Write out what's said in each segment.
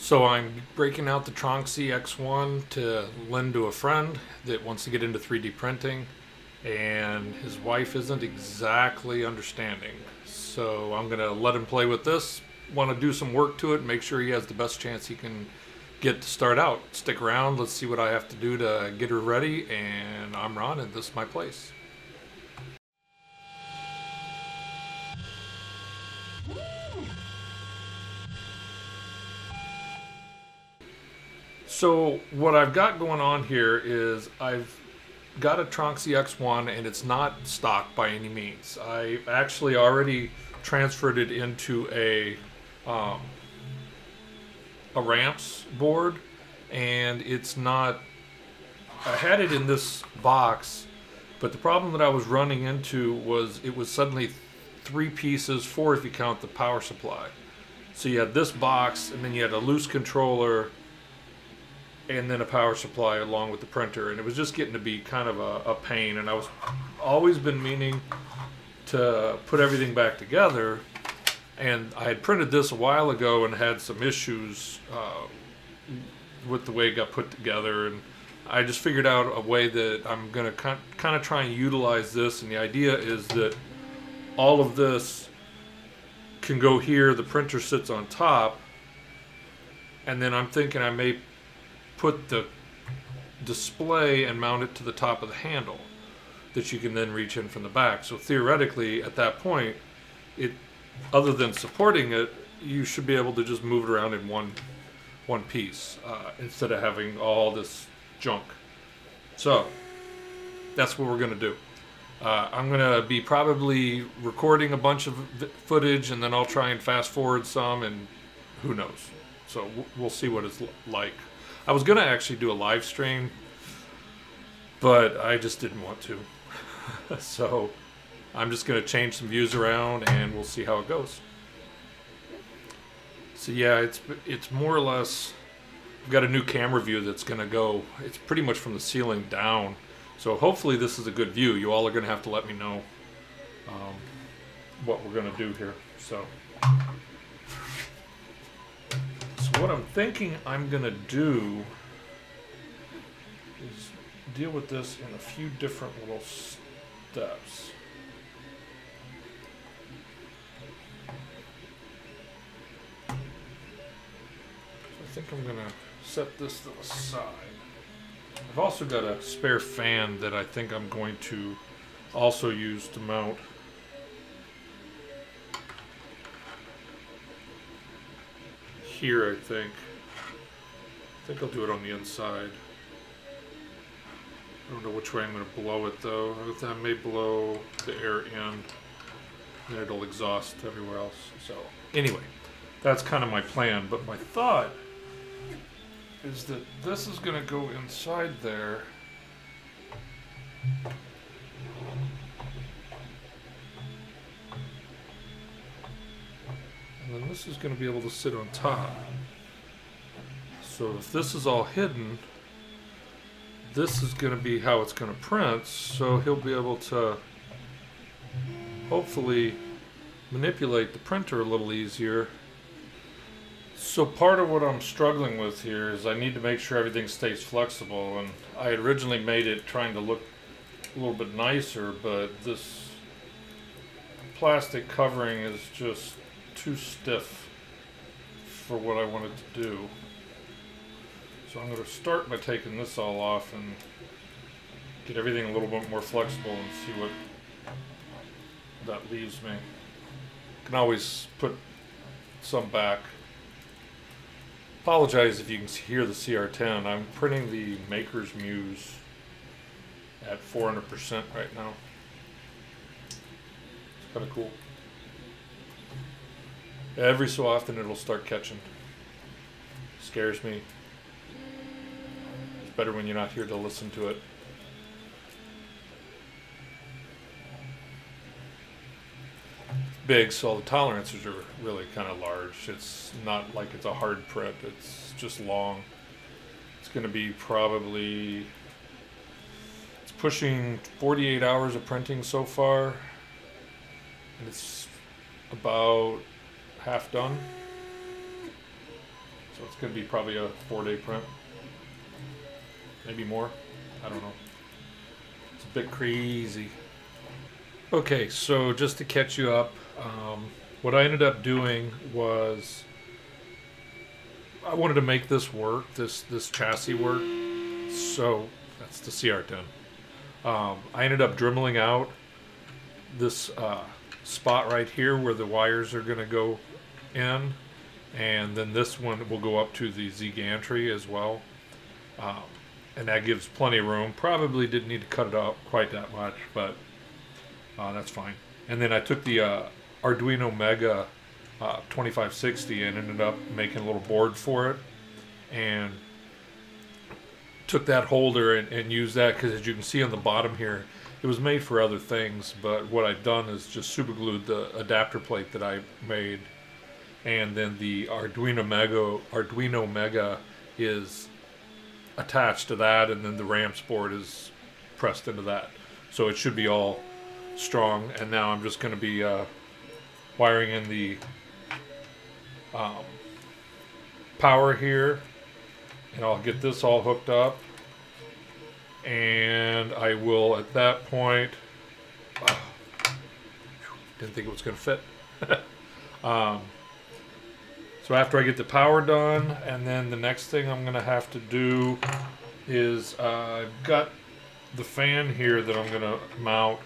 So I'm breaking out the Tronxy X1 to lend to a friend that wants to get into 3D printing, and his wife isn't exactly understanding. So I'm going to let him play with this, want to do some work to it, make sure he has the best chance he can get to start out. Stick around, let's see what I have to do to get her ready, and I'm Ron and this is my place. So what I've got going on here is I've got a Tronxy X1 and it's not stock by any means. I actually already transferred it into a ramps board, and it's not, I had it in this box, but the problem that I was running into was it was suddenly three pieces, four if you count the power supply. So you had this box and then you had a loose controller and then a power supply along with the printer, and it was just getting to be kind of a pain, and I was always been meaning to put everything back together, and I had printed this a while ago and had some issues with the way it got put together, and I just figured out a way that I'm going to kind of try and utilize this, and the idea is that all of this can go here, the printer sits on top, and then I'm thinking I may put the display and mount it to the top of the handle that you can then reach in from the back. So theoretically at that point, it, other than supporting it, you should be able to just move it around in one piece instead of having all this junk. So that's what we're going to do. I'm going to be probably recording a bunch of footage, and then I'll try and fast forward some, and who knows. So we'll see what it's like. I was going to actually do a live stream, but I just didn't want to. So I'm just going to change some views around and we'll see how it goes. So yeah, it's more or less, I've got a new camera view that's going to go, it's pretty much from the ceiling down. So hopefully this is a good view. You all are going to have to let me know what we're going to do here. So what I'm thinking I'm going to do is deal with this in a few different little steps. So I think I'm going to set this to the side. I've also got a spare fan that I think I'm going to also use to mount here. I think I'll do it on the inside. I don't know which way I'm going to blow it though. I may blow the air in and it'll exhaust everywhere else. So anyway, that's kind of my plan, but my thought is that this is going to go inside there. And then this is going to be able to sit on top. So if this is all hidden, this is going to be how it's going to print. So he'll be able to hopefully manipulate the printer a little easier. So part of what I'm struggling with here is I need to make sure everything stays flexible. And I originally made it trying to look a little bit nicer, but this plastic covering is just too stiff for what I wanted to do. So I'm going to start by taking this all off and get everything a little bit more flexible and see what that leaves me. I can always put some back. Apologize if you can hear the CR10. I'm printing the Maker's Muse at 400% right now. It's kind of cool. Every so often it'll start catching. Scares me. It's better when you're not here to listen to it. It's big, so the tolerances are really kind of large. It's not like it's a hard print, it's just long. It's going to be probably, it's pushing 48 hours of printing so far, and it's about half done, so it's It's going to be probably a 4-day print. Maybe more. I don't know. It's a bit crazy. Okay, so just to catch you up, what I ended up doing was I wanted to make this work, this chassis work. So that's the CR10. I ended up dremeling out this spot right here where the wires are going to go in, and then this one will go up to the Z gantry as well, and that gives plenty of room. Probably didn't need to cut it out quite that much, but that's fine. And then I took the Arduino Mega 2560 and ended up making a little board for it, and took that holder and used that, because as you can see on the bottom here, it was made for other things, but what I've done is just super glued the adapter plate that I made, and then the Arduino Mega is attached to that, and then the ramps board is pressed into that, so it should be all strong. And now I'm just going to be wiring in the power here, and I'll get this all hooked up, and I will at that point, didn't think it was going to fit. So after I get the power done, and then the next thing I'm going to have to do is I've got the fan here that I'm going to mount,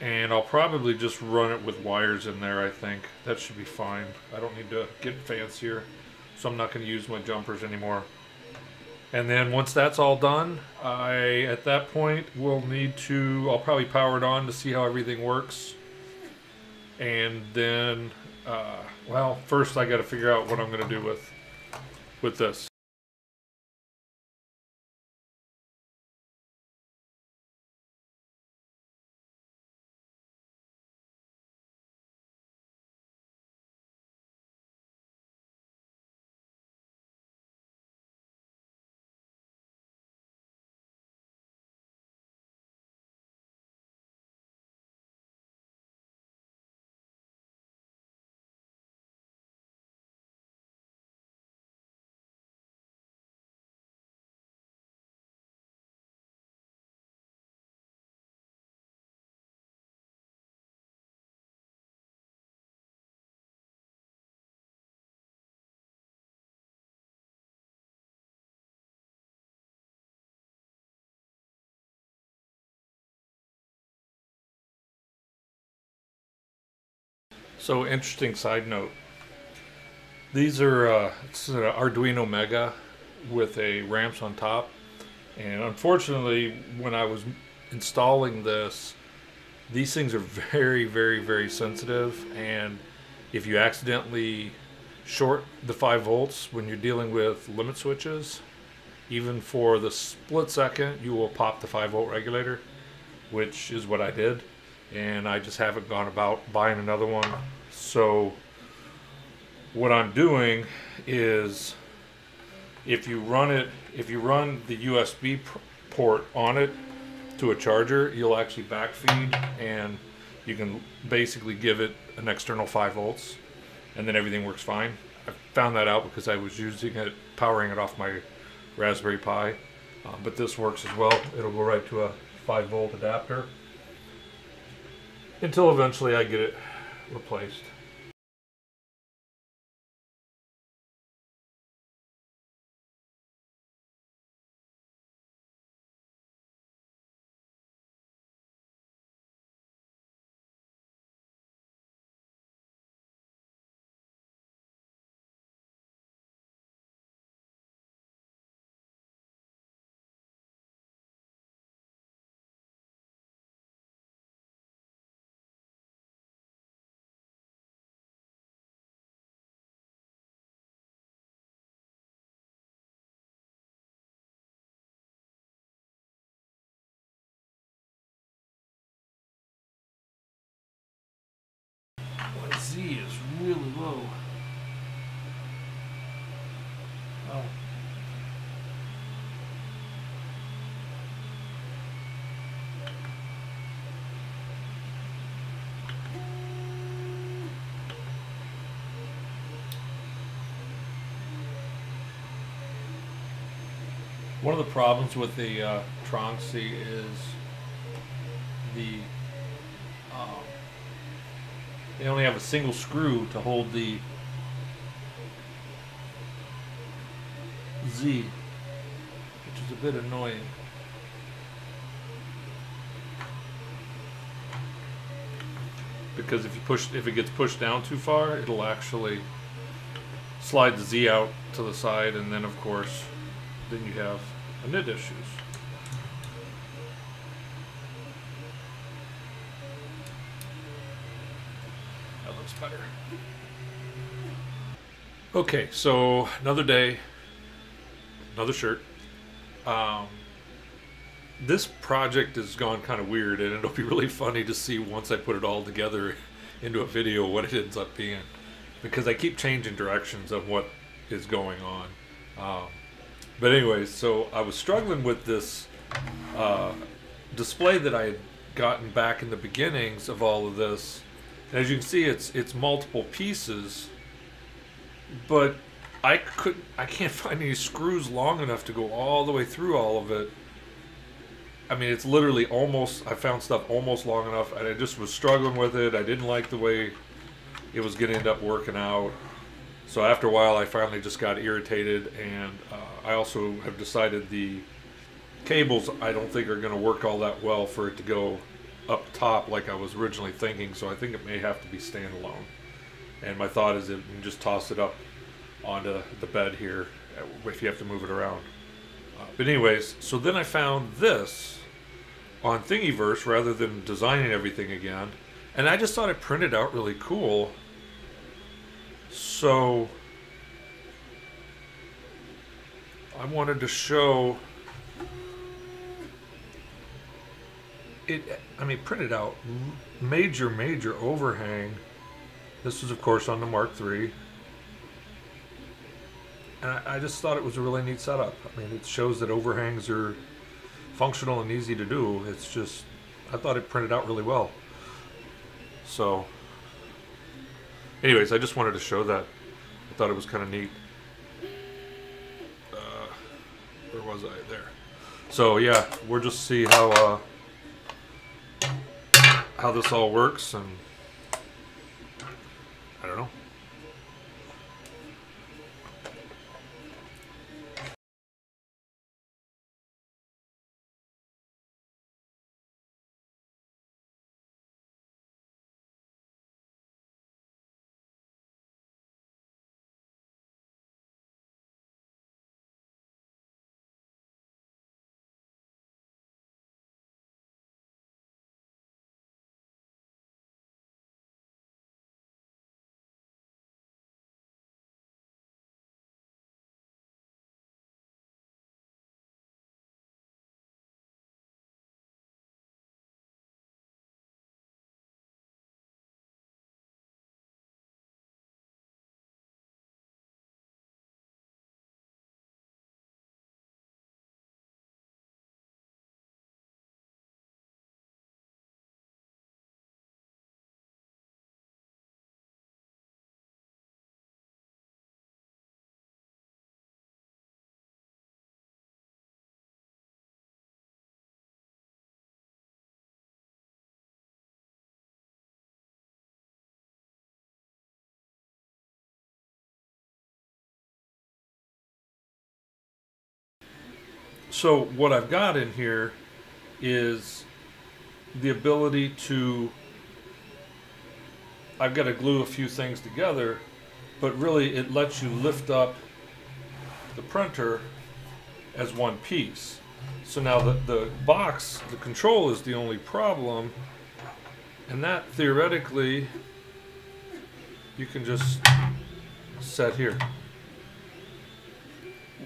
and I'll probably just run it with wires in there, I think. That should be fine. I don't need to get fancier, so I'm not going to use my jumpers anymore. And then once that's all done, I, at that point, will need to, I'll probably power it on to see how everything works. And then, well, first I got to figure out what I'm going to do with this. So, interesting side note, these are it's an Arduino Mega with a ramps on top, and unfortunately when I was installing this, these things are very, very, very sensitive, and if you accidentally short the 5 volts when you're dealing with limit switches, even for the split second you will pop the 5-volt regulator, which is what I did. And I just haven't gone about buying another one. So what I'm doing is, if you run the USB port on it to a charger, you'll actually backfeed, and you can basically give it an external 5 volts, and then everything works fine. I found that out because I was using it, powering it off my Raspberry Pi, but this works as well. It'll go right to a 5-volt adapter, until eventually I get it replaced. Z is really low. Oh. One of the problems with the Tronxy is they only have a single screw to hold the Z, which is a bit annoying. Because if it gets pushed down too far, it'll actually slide the Z out to the side, and then of course then you have knit issues. That looks better. Okay, so another day, another shirt. This project has gone kind of weird, and it'll be really funny to see once I put it all together into a video what it ends up being, because I keep changing directions of what is going on. But anyways, so I was struggling with this display that I had gotten back in the beginnings of all of this. And as you can see, it's multiple pieces, but I can't find any screws long enough to go all the way through all of it. I mean, it's literally almost, I found stuff almost long enough, and I just was struggling with it. I didn't like the way it was going to end up working out. So after a while, I finally just got irritated, and I also have decided the cables I don't think are going to work all that well for it to go up top like I was originally thinking, so I think it may have to be standalone. And my thought is that you can just toss it up onto the bed here if you have to move it around. But anyways, so then I found this on Thingiverse rather than designing everything again, and I just thought it printed out really cool. So I wanted to show it. I mean, printed out major overhang. This was of course on the Mark III. And I just thought it was a really neat setup. I mean, it shows that overhangs are functional and easy to do. It's just, I thought it printed out really well. So, anyways, I just wanted to show that. I thought it was kind of neat. Where was I? There. So yeah, we'll just see how this all works, and I don't know. So what I've got in here is the ability to, I've got to glue a few things together, but really it lets you lift up the printer as one piece. So now the box, the control is the only problem, and that theoretically you can just set here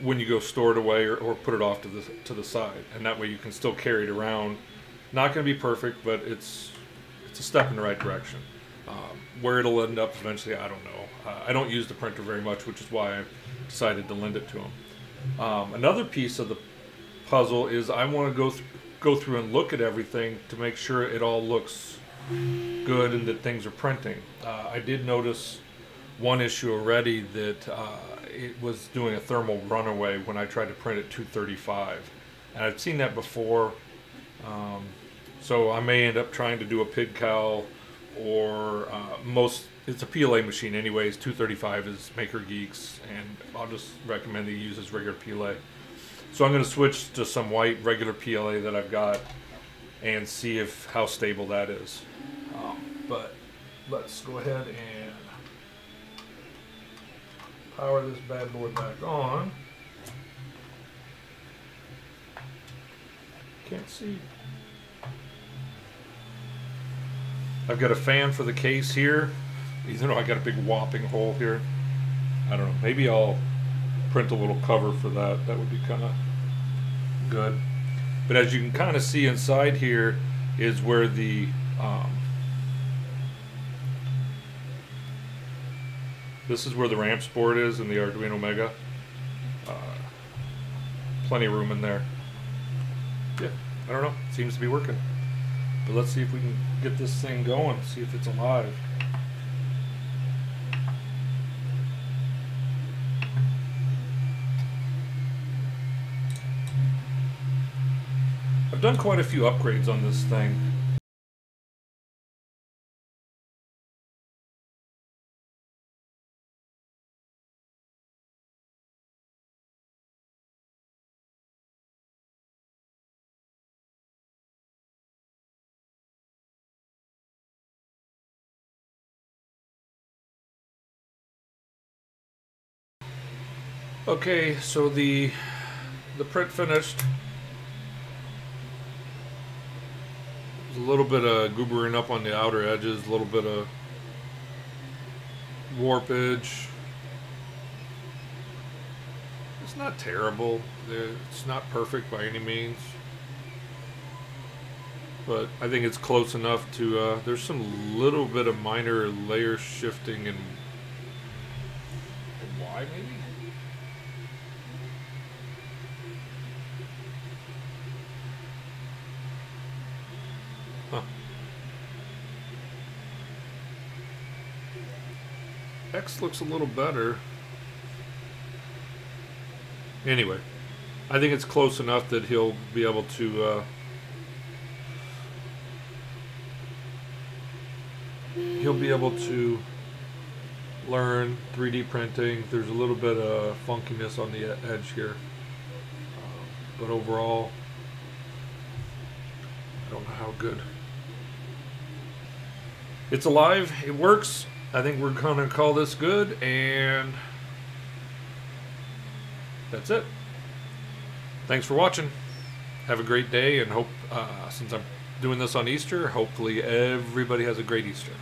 when you go store it away or put it off to the side, and that way you can still carry it around. Not going to be perfect, but it's a step in the right direction. Where it'll end up eventually, I don't know. I don't use the printer very much, which is why I decided to lend it to him. Another piece of the puzzle is I want to go through and look at everything to make sure it all looks good and that things are printing. I did notice one issue already that it was doing a thermal runaway when I tried to print at 235. And I've seen that before. So I may end up trying to do a PID cal or it's a PLA machine anyways. 235 is Maker Geeks, and I'll just recommend that you use this regular PLA. So I'm going to switch to some white regular PLA that I've got and see how stable that is. But let's go ahead and power this bad boy back on. Can't see. I've got a fan for the case here, even though I got a big whopping hole here. I don't know, maybe I'll print a little cover for that. That would be kind of good. But as you can kind of see inside here is where this is where the ramps board is in the Arduino Mega. Plenty of room in there. Yeah, I don't know, seems to be working. But let's see if we can get this thing going, see if it's alive. I've done quite a few upgrades on this thing. Okay, so the print finished. A little bit of goobering up on the outer edges, a little bit of warpage. It's not terrible. It's not perfect by any means, but I think it's close enough to. There's some little bit of minor layer shifting and why maybe. X looks a little better. Anyway, I think it's close enough that he'll be able to learn 3D printing. There's a little bit of funkiness on the edge here, but overall, I don't know how good. It's alive. It works. I think we're gonna call this good, and that's it. Thanks for watching. Have a great day, and hope, since I'm doing this on Easter, hopefully everybody has a great Easter.